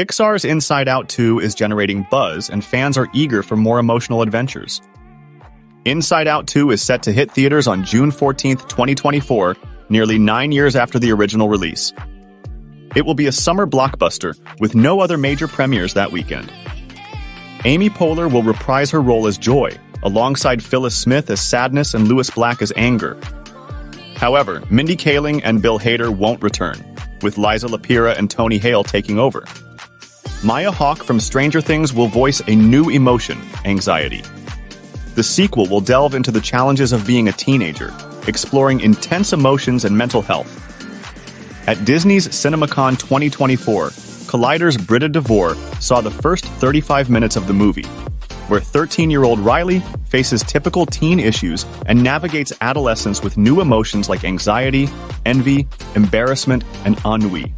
Pixar's Inside Out 2 is generating buzz, and fans are eager for more emotional adventures. Inside Out 2 is set to hit theaters on June 14, 2024, nearly 9 years after the original release. It will be a summer blockbuster, with no other major premieres that weekend. Amy Poehler will reprise her role as Joy, alongside Phyllis Smith as Sadness and Lewis Black as Anger. However, Mindy Kaling and Bill Hader won't return, with Liza Lapira and Tony Hale taking over. Maya Hawke from Stranger Things will voice a new emotion, anxiety. The sequel will delve into the challenges of being a teenager, exploring intense emotions and mental health. At Disney's CinemaCon 2024, Collider's Britta DeVore saw the first 35 minutes of the movie, where 13-year-old Riley faces typical teen issues and navigates adolescence with new emotions like anxiety, envy, embarrassment, and ennui.